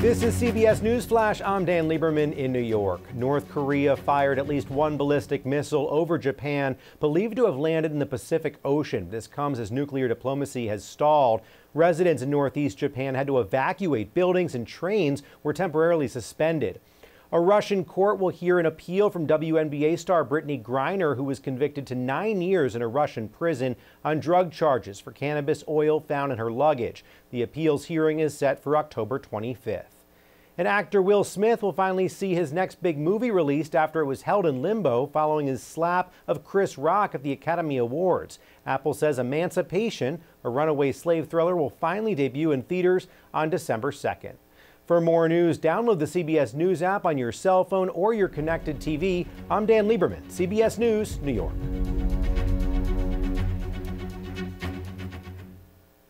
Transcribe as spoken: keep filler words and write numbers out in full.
This is C B S News Flash. I'm Dan Lieberman in New York. North Korea fired at least one ballistic missile over Japan, believed to have landed in the Pacific Ocean. This comes as nuclear diplomacy has stalled. Residents in northeast Japan had to evacuate. Buildings and trains were temporarily suspended. A Russian court will hear an appeal from W N B A star Brittney Griner, who was convicted to nine years in a Russian prison on drug charges for cannabis oil found in her luggage. The appeals hearing is set for October twenty-fifth. And actor Will Smith will finally see his next big movie released after it was held in limbo following his slap of Chris Rock at the Academy Awards. Apple says Emancipation, a runaway slave thriller, will finally debut in theaters on December second. For more news, download the C B S News app on your cell phone or your connected T V. I'm Dan Lieberman, C B S News, New York.